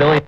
Billy.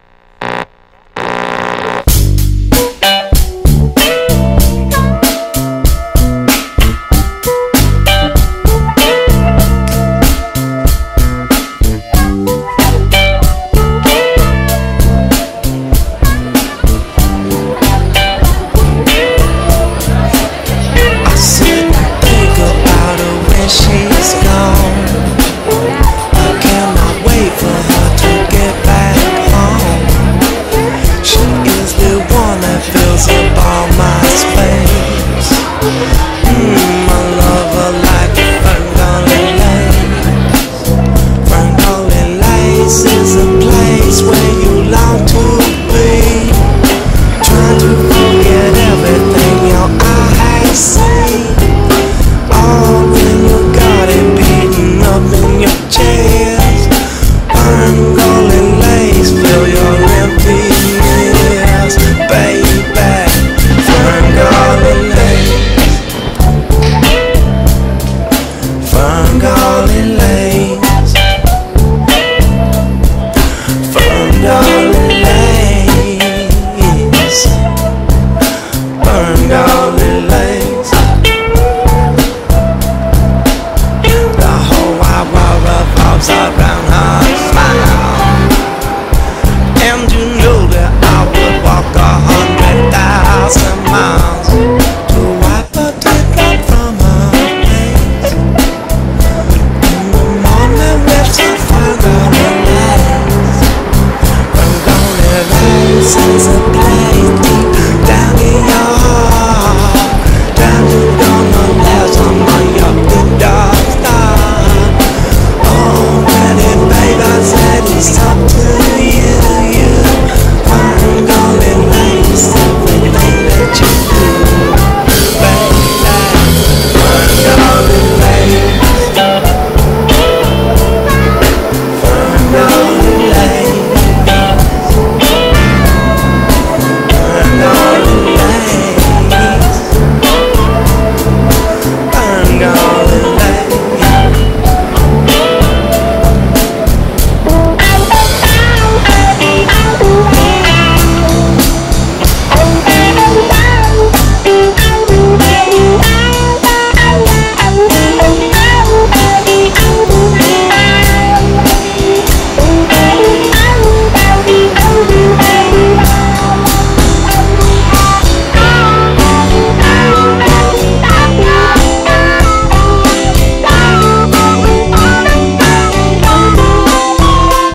Stop.